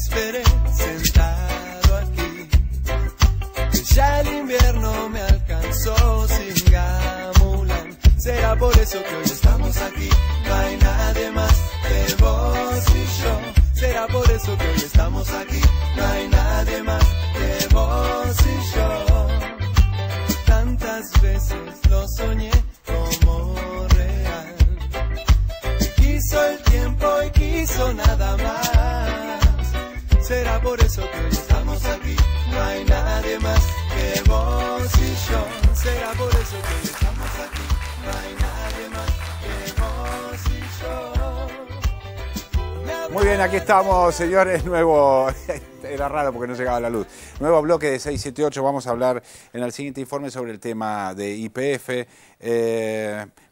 esperé sentado aquí, que ya el invierno me alcanzó sin gamulán. Será por eso que hoy estamos aquí, no hay nadie más que vos y yo. Será por eso que hoy estamos aquí, no hay nadie más que vos y yo. Tantas veces lo soñé como real, y quiso el tiempo y quiso nada más. Será por eso que hoy estamos aquí, no hay nadie más que vos y yo. Será por eso que hoy estamos aquí, no hay nadie más que vos y yo. Muy bien, aquí estamos, señores, nuevo... Era raro porque no llegaba la luz. Nuevo bloque de 678, vamos a hablar en el siguiente informe sobre el tema de YPF.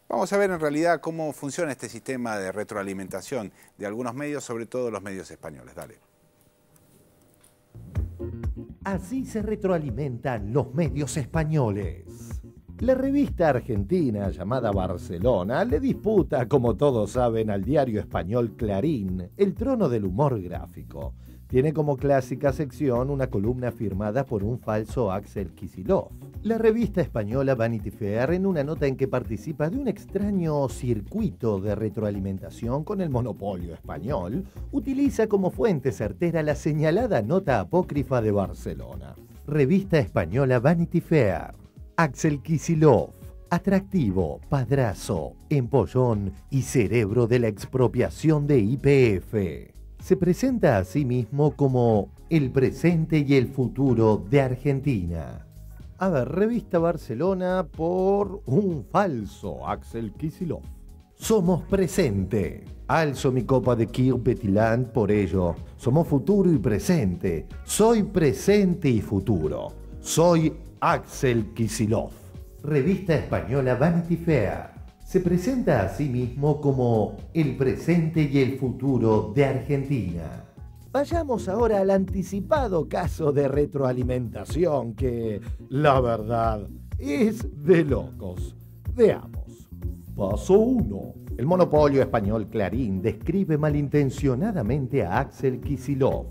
Vamos a ver en realidad cómo funciona este sistema de retroalimentación de algunos medios, sobre todo los medios españoles. Dale. Así se retroalimentan los medios españoles. La revista argentina llamada Barcelona le disputa, como todos saben, al diario español Clarín el trono del humor gráfico. Tiene como clásica sección una columna firmada por un falso Axel Kicillof. La revista española Vanity Fair, en una nota en que participa de un extraño circuito de retroalimentación con el monopolio español, utiliza como fuente certera la señalada nota apócrifa de Barcelona. Revista española Vanity Fair. Axel Kicillof, atractivo, padrazo, empollón y cerebro de la expropiación de YPF. Se presenta a sí mismo como el presente y el futuro de Argentina. A ver, revista Barcelona por un falso Axel Kicillof. Somos presente. Alzo mi copa de Kir Petiland por ello. Somos futuro y presente. Soy presente y futuro. Soy Axel Kicillof. Revista española Vanity Fair. Se presenta a sí mismo como el presente y el futuro de Argentina. Vayamos ahora al anticipado caso de retroalimentación que, la verdad, es de locos. Veamos. Paso 1. El monopolio español Clarín describe malintencionadamente a Axel Kicillof.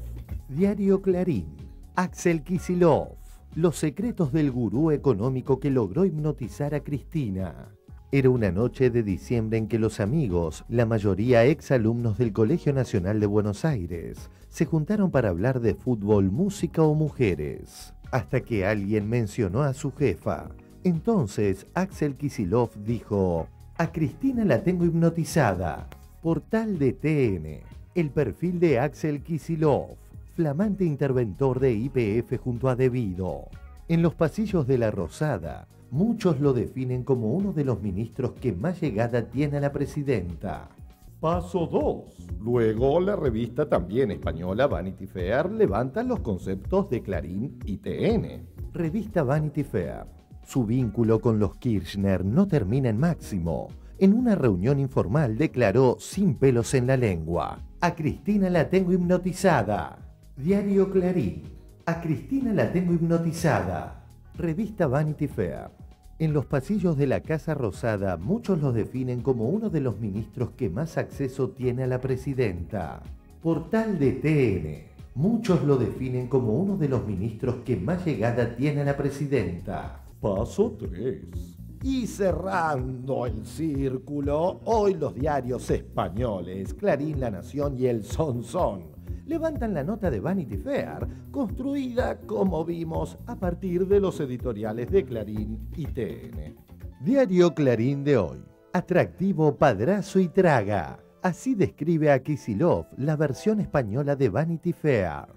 Diario Clarín. Axel Kicillof. Los secretos del gurú económico que logró hipnotizar a Cristina. Era una noche de diciembre en que los amigos, la mayoría exalumnos del Colegio Nacional de Buenos Aires, se juntaron para hablar de fútbol, música o mujeres, hasta que alguien mencionó a su jefa. Entonces Axel Kicillof dijo: a Cristina la tengo hipnotizada. Portal de TN. El perfil de Axel Kicillof, flamante interventor de YPF junto a Debido. En los pasillos de La Rosada, muchos lo definen como uno de los ministros que más llegada tiene a la presidenta. Paso 2. Luego, la revista también española Vanity Fair levanta los conceptos de Clarín y TN. Revista Vanity Fair. Su vínculo con los Kirchner no termina en Máximo. En una reunión informal declaró sin pelos en la lengua: a Cristina la tengo hipnotizada. Diario Clarín. A Cristina la tengo hipnotizada. Revista Vanity Fair. En los pasillos de la Casa Rosada, muchos los definen como uno de los ministros que más acceso tiene a la presidenta. Portal de TN. Muchos lo definen como uno de los ministros que más llegada tiene a la presidenta. Paso 3. Y cerrando el círculo, hoy los diarios españoles, Clarín, La Nación y El Sonsón, levantan la nota de Vanity Fair, construida, como vimos, a partir de los editoriales de Clarín y TN. Diario Clarín de hoy. Atractivo, padrazo y traga. Así describe a Kicillof la versión española de Vanity Fair.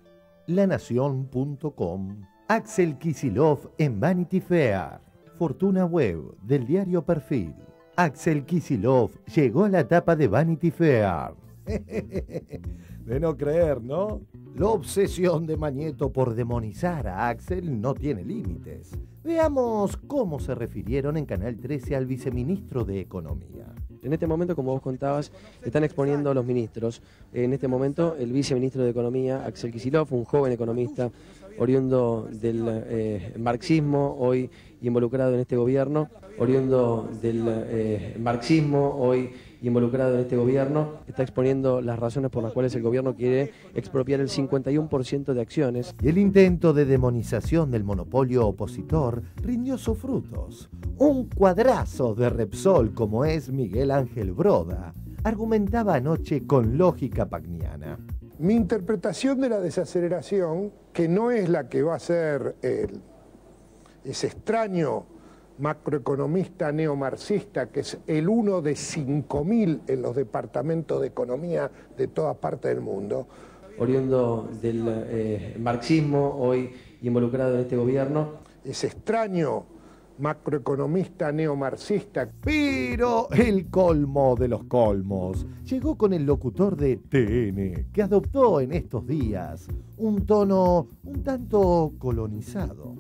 Lanación.com. Axel Kicillof en Vanity Fair. Fortuna Web del diario Perfil. Axel Kicillof llegó a la tapa de Vanity Fair. De no creer, ¿no? La obsesión de Mañeto por demonizar a Axel no tiene límites. Veamos cómo se refirieron en Canal 13 al viceministro de Economía. En este momento, como vos contabas, están exponiendo a los ministros. En este momento, el viceministro de Economía, Axel Kicillof, un joven economista oriundo del marxismo, hoy involucrado en este gobierno, oriundo del marxismo, hoy involucrado en este gobierno, está exponiendo las razones por las cuales el gobierno quiere expropiar el 51% de acciones. El intento de demonización del monopolio opositor rindió sus frutos. Un cuadrazo de Repsol como es Miguel Ángel Broda, argumentaba anoche con lógica pagniana. Mi interpretación de la desaceleración, que no es la que va a ser ese extraño macroeconomista neomarxista, que es el uno de 5.000 en los departamentos de economía de toda parte del mundo. Oriundo del marxismo, hoy involucrado en este gobierno. Ese extraño macroeconomista neomarxista. Pero el colmo de los colmos llegó con el locutor de TN, que adoptó en estos días un tono un tanto colonizado.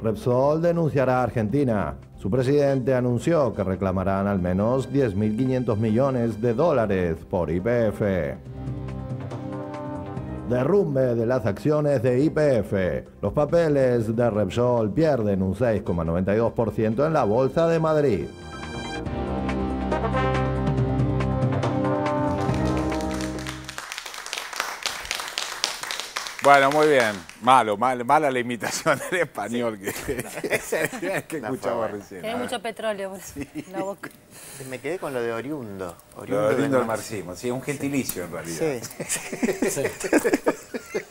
Repsol denunciará a Argentina. Su presidente anunció que reclamarán al menos 10.500 millones de dólares por YPF. Derrumbe de las acciones de YPF. Los papeles de Repsol pierden un 6,92% en la Bolsa de Madrid. Bueno, muy bien. Mala la imitación del español, sí, que escuchaba recién. Tiene mucho petróleo por la boca. Me quedé con lo de oriundo. Oriundo del marxismo. Sí, un gentilicio en realidad. Sí.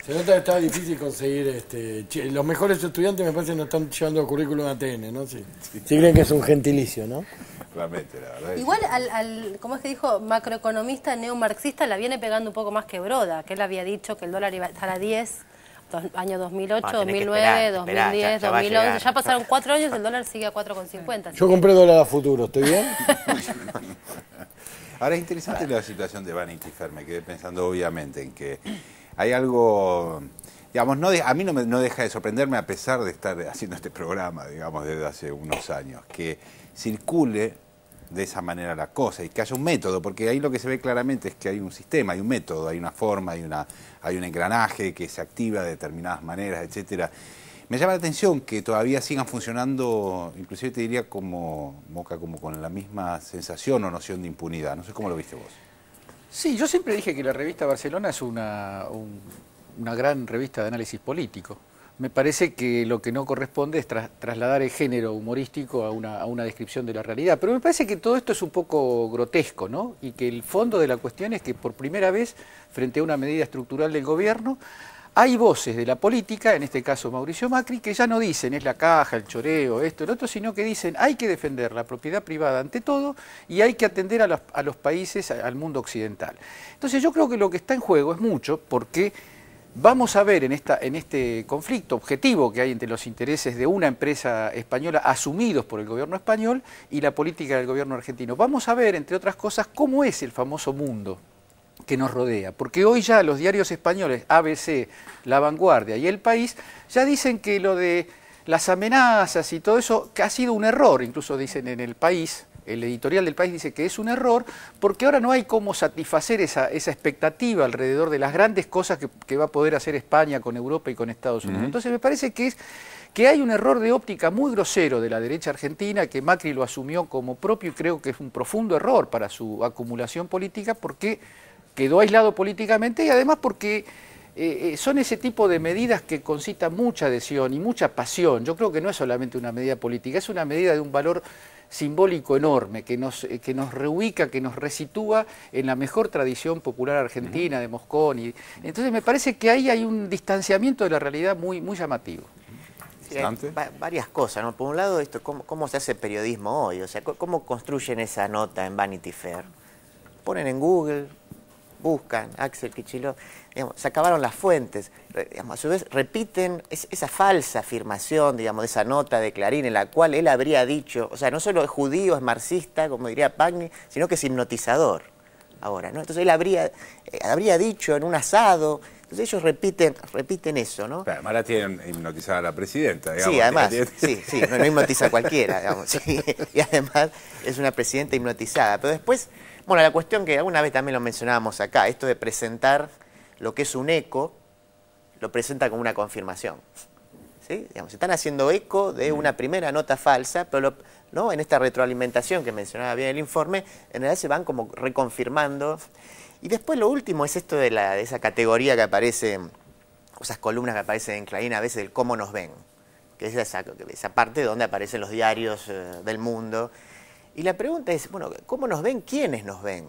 Se nota que estaba difícil conseguir... los mejores estudiantes me parece que no están llevando currículum a TN, ¿no? Sí. Sí creen que es un gentilicio, ¿no? Realmente, la verdad. Igual, ¿cómo es que dijo? Macroeconomista, neomarxista, la viene pegando un poco más que Broda, que él había dicho que el dólar iba a estar a 10, año 2008, 2009, esperar, 2010, ya 2011. Ya pasaron 4 años, el dólar sigue a 4,50. Yo compré dólar a futuro, ¿estoy bien? Ahora es interesante la situación de Vanity Fair, me quedé pensando obviamente en que hay algo... Digamos, a mí no deja de sorprenderme, a pesar de estar haciendo este programa, digamos, desde hace unos años, que circule de esa manera la cosa y que haya un método, porque ahí lo que se ve claramente es que hay un sistema, hay un método, hay una forma, hay un engranaje que se activa de determinadas maneras, etcétera. Me llama la atención que todavía sigan funcionando, inclusive te diría como, Moca, como con la misma sensación o noción de impunidad. No sé cómo lo viste vos. Sí, yo siempre dije que la revista Barcelona es una gran revista de análisis político. Me parece que lo que no corresponde es trasladar el género humorístico a una descripción de la realidad. Pero me parece que todo esto es un poco grotesco, ¿no? Y que el fondo de la cuestión es que por primera vez, frente a una medida estructural del gobierno, hay voces de la política, en este caso Mauricio Macri, que ya no dicen es la caja, el choreo, esto, el otro, sino que dicen hay que defender la propiedad privada ante todo y hay que atender a los países, al mundo occidental. Entonces yo creo que lo que está en juego es mucho porque... Vamos a ver en este conflicto objetivo que hay entre los intereses de una empresa española asumidos por el gobierno español y la política del gobierno argentino. Vamos a ver, entre otras cosas, cómo es el famoso mundo que nos rodea. Porque hoy ya los diarios españoles, ABC, La Vanguardia y El País, ya dicen que lo de las amenazas y todo eso que ha sido un error, incluso dicen en El País... El editorial del País dice que es un error porque ahora no hay cómo satisfacer esa expectativa alrededor de las grandes cosas que va a poder hacer España con Europa y con Estados Unidos. Entonces me parece que hay un error de óptica muy grosero de la derecha argentina, que Macri lo asumió como propio y creo que es un profundo error para su acumulación política porque quedó aislado políticamente y además porque... son ese tipo de medidas que concitan mucha adhesión y mucha pasión. Yo creo que no es solamente una medida política, es una medida de un valor simbólico enorme que nos reubica, que nos resitúa en la mejor tradición popular argentina de Mosconi. Entonces me parece que ahí hay un distanciamiento de la realidad muy, muy llamativo. Sí, varias cosas, ¿no? Por un lado, esto, ¿cómo se hace periodismo hoy? O sea, ¿cómo construyen esa nota en Vanity Fair? Ponen en Google... Buscan, Axel Kicillof, digamos, se acabaron las fuentes, digamos, a su vez repiten esa falsa afirmación, digamos, de esa nota de Clarín en la cual él habría dicho, o sea, no solo es judío, es marxista, como diría Pagni, sino que es hipnotizador ahora, ¿no? Entonces él habría dicho en un asado, entonces ellos repiten eso, ¿no? Pero además la tienen hipnotizada a la presidenta, digamos. Sí, además, sí, no hipnotiza a cualquiera, digamos, sí, y además es una presidenta hipnotizada, pero después... Bueno, la cuestión que alguna vez también lo mencionábamos acá, esto de presentar lo que es un eco, lo presenta como una confirmación. ¿sí? Digamos, se están haciendo eco de una primera nota falsa, pero ¿no? En esta retroalimentación que mencionaba bien el informe, en realidad se van como reconfirmando. Y después lo último es esto de, esa categoría que aparece, o esas columnas que aparecen en Clarín a veces del cómo nos ven, que es esa parte donde aparecen los diarios del mundo. Y la pregunta es, bueno, ¿cómo nos ven? ¿Quiénes nos ven?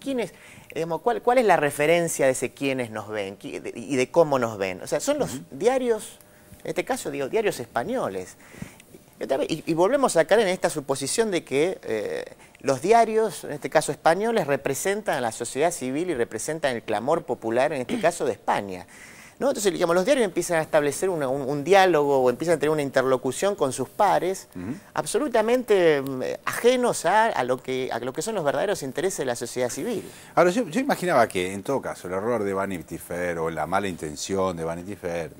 ¿Quién es, digamos, cuál es la referencia de ese quiénes nos ven y de cómo nos ven? O sea, son los diarios, en este caso digo, diarios españoles. Y volvemos a caer en esta suposición de que los diarios, en este caso españoles, representan a la sociedad civil y representan el clamor popular, en este caso de España, ¿no? Entonces, digamos, los diarios empiezan a establecer un diálogo o empiezan a tener una interlocución con sus pares absolutamente ajenos a lo que son los verdaderos intereses de la sociedad civil. Ahora, yo imaginaba que, en todo caso, el error de Vanity Fair o la mala intención de Vanity Fair,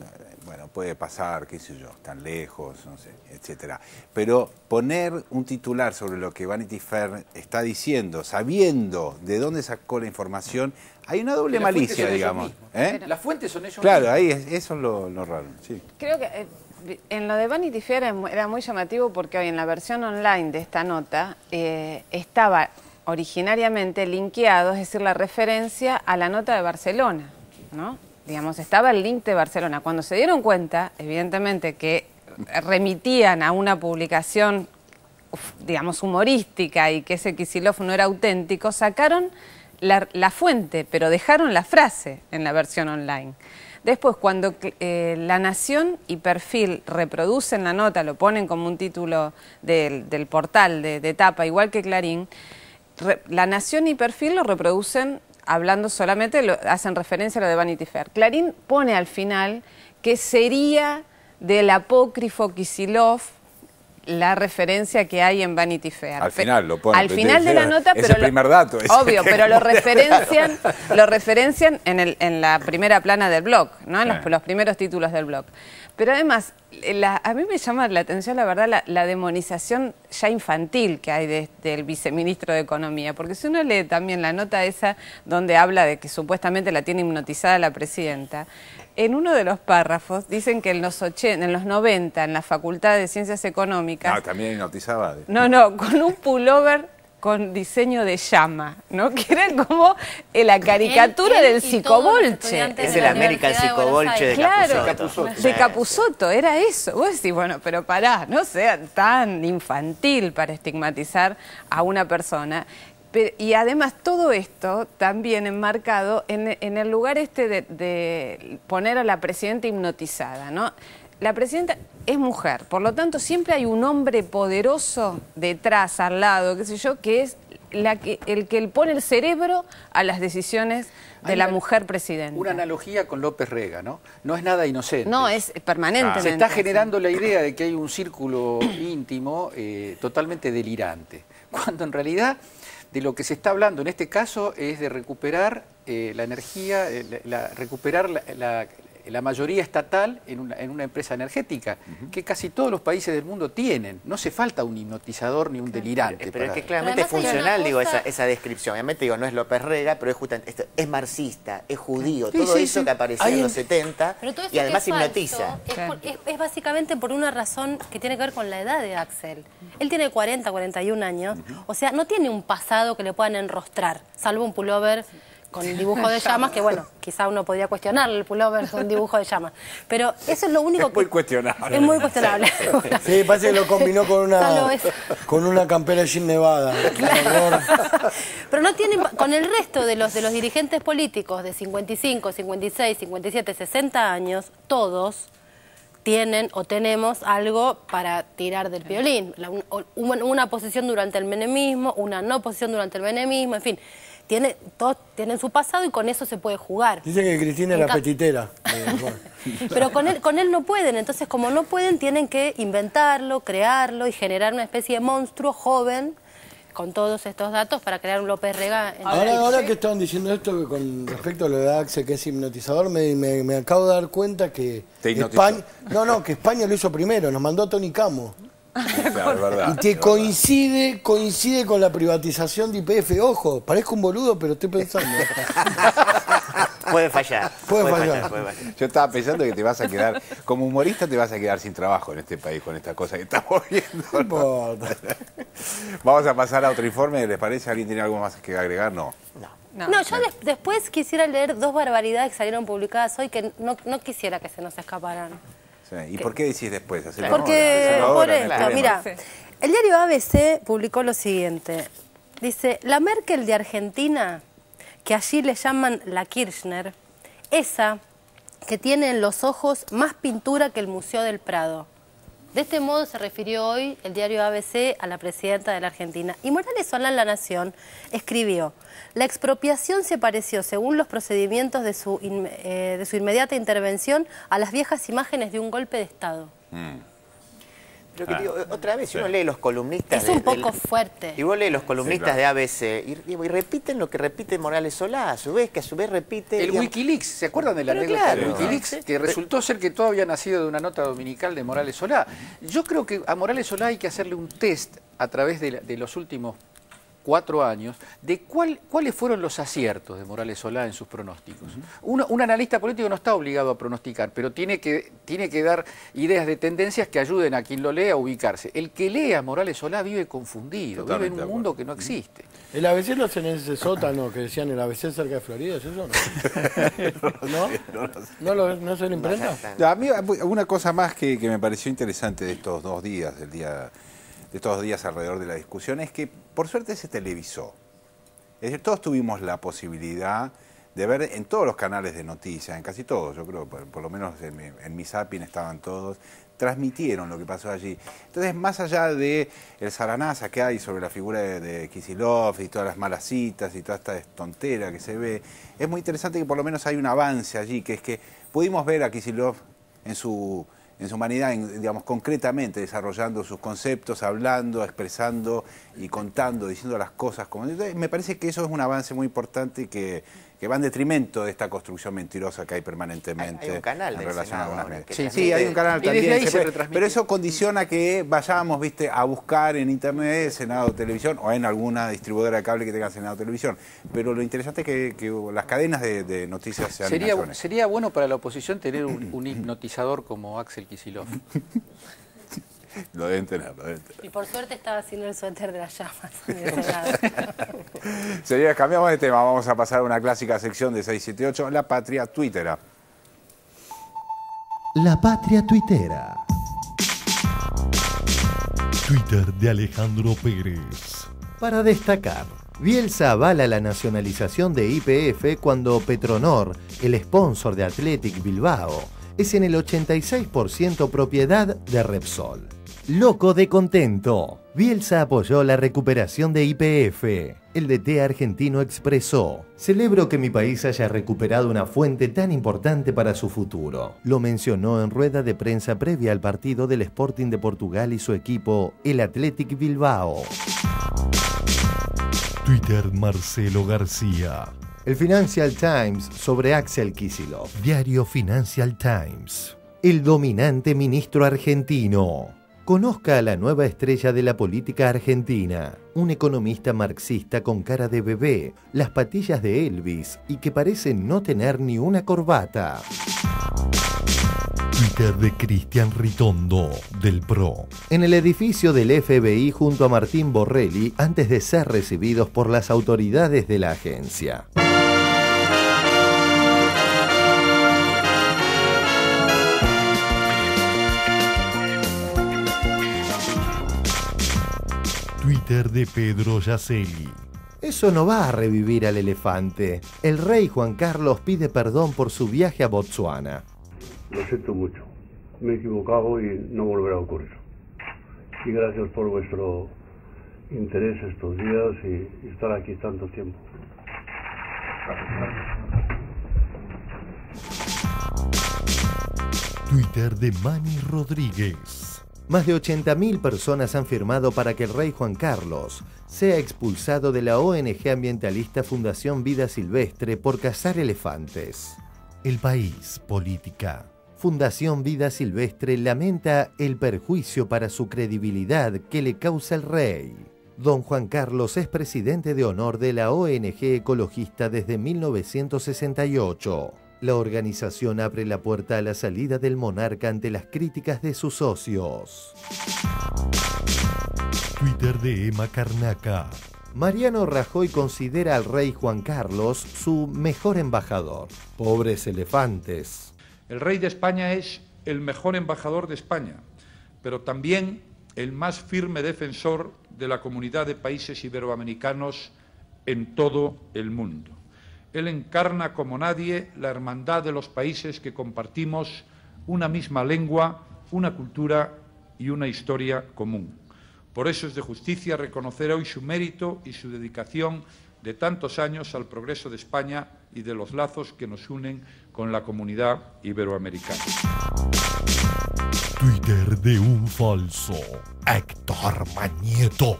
bueno, puede pasar, qué sé yo, tan lejos, no sé, etcétera. Pero poner un titular sobre lo que Vanity Fair está diciendo, sabiendo de dónde sacó la información, hay una doble malicia, digamos. ¿Eh? Las fuentes son ellos mismos. Claro, ahí eso es lo raro. Sí. Creo que en lo de Vanity Fair era muy llamativo porque hoy en la versión online de esta nota estaba originariamente linkeado, es decir, la referencia a la nota de Barcelona, ¿no? Digamos, estaba el link de Barcelona. Cuando se dieron cuenta, evidentemente, que remitían a una publicación, digamos, humorística y que ese Kicillof no era auténtico, sacaron la fuente, pero dejaron la frase en la versión online. Después, cuando La Nación y Perfil reproducen la nota, lo ponen como un título del portal de tapa, igual que Clarín, La Nación y Perfil lo reproducen hablando solamente, hacen referencia a lo de Vanity Fair. Clarín pone al final que sería del apócrifo Kicillof la referencia que hay en Vanity Fair. Al final lo ponen. Al final de la nota, pero... Es el primer dato. Obvio, pero lo referencian en la primera plana del blog, ¿no? En los primeros títulos del blog. Pero además, a mí me llama la atención, la verdad, la demonización ya infantil que hay del viceministro de Economía. Porque si uno lee también la nota esa donde habla de que supuestamente la tiene hipnotizada la presidenta, en uno de los párrafos dicen que en los 90, en la Facultad de Ciencias Económicas... No, también hipnotizaba. No, con un pullover con diseño de llama, ¿no? Que era como la caricatura del psicobolche. Es el American Psicobolche de Capusotto. Claro, de Capusotto, era eso. Vos decís, bueno, pero pará, no sea tan infantil para estigmatizar a una persona. Y además todo esto también enmarcado en el lugar este de poner a la presidenta hipnotizada, ¿no? La presidenta es mujer, por lo tanto siempre hay un hombre poderoso detrás, al lado, qué sé yo, que es el que pone el cerebro a las decisiones de la mujer presidenta. Una analogía con López Rega, ¿no? No es nada inocente. No, es permanente. Se está generando la idea de que hay un círculo íntimo totalmente delirante, cuando en realidad... De lo que se está hablando en este caso es de recuperar la energía, recuperar la mayoría estatal en una empresa energética, que casi todos los países del mundo tienen. No hace falta un hipnotizador ni un delirante. Pero es que claramente es funcional, digo, esa descripción. Obviamente, digo, no es López Rega, pero es justamente, es marxista, es judío, todo eso que apareció en los 70 y además hipnotiza. Es básicamente por una razón que tiene que ver con la edad de Axel. Él tiene 40, 41 años, o sea, no tiene un pasado que le puedan enrostrar, salvo un pullover con el dibujo de llamas, que bueno, quizá uno podría cuestionar el pullover con dibujo de llamas. Pero eso es lo único que... Es muy cuestionable. Es muy cuestionable. Sí, parece que lo combinó con una campera Jean Nevada. Claro. Pero no tiene... Con el resto de los dirigentes políticos de 55, 56, 57, 60 años, todos tienen o tenemos algo para tirar del violín. Una posición durante el menemismo, una no posición durante el menemismo, en fin... todos tienen su pasado y con eso se puede jugar. Dicen que Cristina era petitera. Pero con él no pueden, entonces como no pueden tienen que inventarlo, crearlo y generar una especie de monstruo joven con todos estos datos para crear un López Rega. Ahora que estaban diciendo esto, que con respecto a lo de Axel, que es hipnotizador, me acabo de dar cuenta que... ¿Te hipnotizó? Que España lo hizo primero, nos mandó a Tony Camo. Claro, verdad, y que coincide con la privatización de YPF. Ojo, parezco un boludo, pero estoy pensando. Puede fallar. Puede fallar. Yo estaba pensando que te vas a quedar, como humorista te vas a quedar sin trabajo en este país con esta cosa que estamos viendo, ¿no? Vamos a pasar a otro informe, ¿les parece? ¿Alguien tiene algo más que agregar? No. No, yo después quisiera leer dos barbaridades que salieron publicadas hoy que no quisiera que se nos escaparan. Sí. ¿Y por qué decís después? Porque, por esto, mira, el diario ABC publicó lo siguiente. Dice, la Merkel de Argentina, que allí le llaman la Kirchner, esa que tiene en los ojos más pintura que el Museo del Prado. De este modo se refirió hoy el diario ABC a la presidenta de la Argentina. Y Morales Solá en La Nación escribió, la expropiación se pareció, según los procedimientos de su inmediata intervención, a las viejas imágenes de un golpe de Estado. Pero que digo, otra vez, si uno lee los columnistas... Es un poco fuerte. Y vos lees los columnistas de ABC y repiten lo que repite Morales Solá, a su vez repite... El Wikileaks, ¿se acuerdan de la regla del Wikileaks? Que resultó ser que todo había nacido de una nota dominical de Morales Solá. Yo creo que a Morales Solá hay que hacerle un test a través de los últimos 4 años, de cuáles fueron los aciertos de Morales Solá en sus pronósticos. Un analista político no está obligado a pronosticar, pero tiene que dar ideas de tendencias que ayuden a quien lo lea a ubicarse. El que lea a Morales Solá vive confundido, totalmente vive en un mundo que no existe. El ABC lo hacen en ese sótano que decían el ABC cerca de Florida, ¿es eso? ¿No se lo imprenta? A mí una cosa más que me pareció interesante de estos 2 días, de estos días alrededor de la discusión, es que por suerte se televisó. Es decir, todos tuvimos la posibilidad de ver en todos los canales de noticias, en casi todos, yo creo, por lo menos en mi zapping estaban todos, transmitieron lo que pasó allí. Entonces, más allá de el zaranaza que hay sobre la figura de Kicillof y todas las malas citas y toda esta tontera que se ve, es muy interesante que por lo menos hay un avance allí, que es que pudimos ver a Kicillof en su humanidad, digamos, concretamente desarrollando sus conceptos, hablando, expresando y contando, diciendo las cosas. Entonces, me parece que eso es un avance muy importante que va en detrimento de esta construcción mentirosa que hay permanentemente. Hay un canal en relación a algunas medias. Sí, hay un canal también. Pero eso condiciona que vayamos, viste, a buscar en internet Senado Televisión o en alguna distribuidora de cable que tenga Senado Televisión. Pero lo interesante es que las cadenas de noticias sean... Sería bueno para la oposición tener un hipnotizador como Axel Kicillof. Lo deben tener, lo deben tener. Y por suerte estaba haciendo el suéter de las llamas. Señores, cambiamos de tema. Vamos a pasar a una clásica sección de 678, La Patria Tuitera. La Patria Tuitera. Twitter de Alejandro Pérez. Para destacar, Bielsa avala la nacionalización de YPF cuando Petronor, el sponsor de Athletic Bilbao, es en el 86% propiedad de Repsol. Loco de contento, Bielsa apoyó la recuperación de YPF. El DT argentino expresó, celebro que mi país haya recuperado una fuente tan importante para su futuro. Lo mencionó en rueda de prensa previa al partido del Sporting de Portugal y su equipo, el Athletic Bilbao. Twitter Marcelo García. El Financial Times sobre Axel Kicillof. Diario Financial Times. El dominante ministro argentino. Conozca a la nueva estrella de la política argentina, un economista marxista con cara de bebé, las patillas de Elvis y que parece no tener ni una corbata. Twitter de Cristian Ritondo, del PRO. En el edificio del FBI junto a Martín Borrelli antes de ser recibidos por las autoridades de la agencia. Twitter de Pedro Yacelli. Eso no va a revivir al elefante. El rey Juan Carlos pide perdón por su viaje a Botsuana. Lo siento mucho. Me he equivocado y no volverá a ocurrir. Y gracias por vuestro interés estos días y estar aquí tanto tiempo. Twitter de Manny Rodríguez. Más de 80.000 personas han firmado para que el rey Juan Carlos sea expulsado de la ONG ambientalista Fundación Vida Silvestre por cazar elefantes. El País, política. Fundación Vida Silvestre lamenta el perjuicio para su credibilidad que le causa el rey. Don Juan Carlos es presidente de honor de la ONG ecologista desde 1968. La organización abre la puerta a la salida del monarca ante las críticas de sus socios. Twitter de Emma Carnaca. Mariano Rajoy considera al rey Juan Carlos su mejor embajador. Pobres elefantes. El rey de España es el mejor embajador de España, pero también el más firme defensor de la comunidad de países iberoamericanos en todo el mundo. Él encarna como nadie la hermandad de los países que compartimos una misma lengua, una cultura y una historia común. Por eso es de justicia reconocer hoy su mérito y su dedicación de tantos años al progreso de España y de los lazos que nos unen con la comunidad iberoamericana. Twitter de un falso, Héctor Mañeto.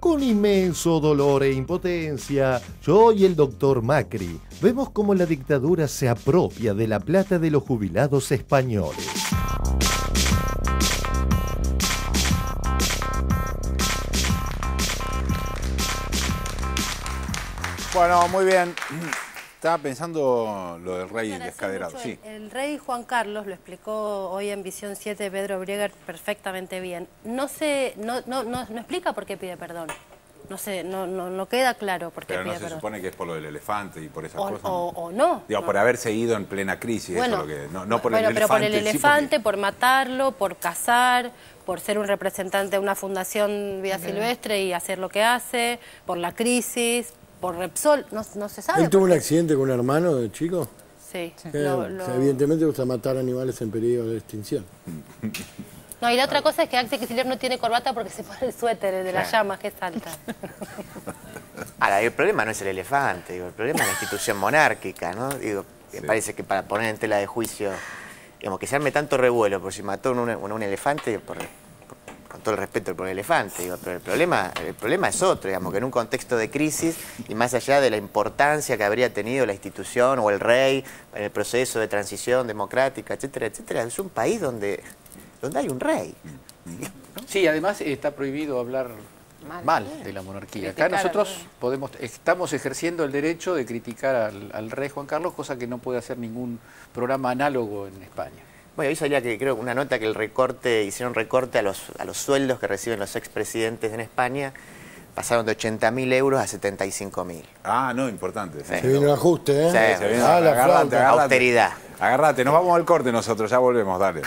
Con inmenso dolor e impotencia, yo y el doctor Macri vemos cómo la dictadura se apropia de la plata de los jubilados españoles. Bueno, muy bien. Estaba pensando lo del rey descaderado. Sí. El rey Juan Carlos, lo explicó hoy en Visión 7 Pedro Brieger perfectamente bien, no explica por qué pide perdón. No queda claro por qué pide perdón. Pero se supone que es por lo del elefante y por esas cosas. O no. Digo, por haberse ido en plena crisis. Bueno, eso es lo que, no por el elefante. Pero por el elefante, sí, porque... por matarlo, por cazar, por ser un representante de una fundación Vida Silvestre y hacer lo que hace, por la crisis... por Repsol, no se sabe. ¿Él tuvo un accidente con un hermano de chico? Sí. O sea, evidentemente gusta matar animales en peligro de extinción. No, y la otra cosa es que Axel Kicillof no tiene corbata porque se pone el suéter de las llamas, que es alta. Ahora, el problema no es el elefante, digo, el problema es la institución monárquica, ¿no? Digo, me parece que para poner en tela de juicio, digamos, que se arme tanto revuelo, por si mató un elefante, con todo el respeto por el elefante, digo, pero el problema es otro, digamos, que en un contexto de crisis y más allá de la importancia que habría tenido la institución o el rey en el proceso de transición democrática, etcétera, etcétera, es un país donde hay un rey. Sí, además está prohibido hablar mal de la monarquía. Acá nosotros estamos ejerciendo el derecho de criticar al rey Juan Carlos, cosa que no puede hacer ningún programa análogo en España. Bueno, hoy salía que creo una nota que hicieron recorte a los sueldos que reciben los expresidentes en España, pasaron de 80.000 euros a 75.000. Ah, no, importante. Sí. Se vino el ajuste, ¿eh? Sí. Se vino la austeridad. Agárrate, nos vamos al corte nosotros, ya volvemos, dale.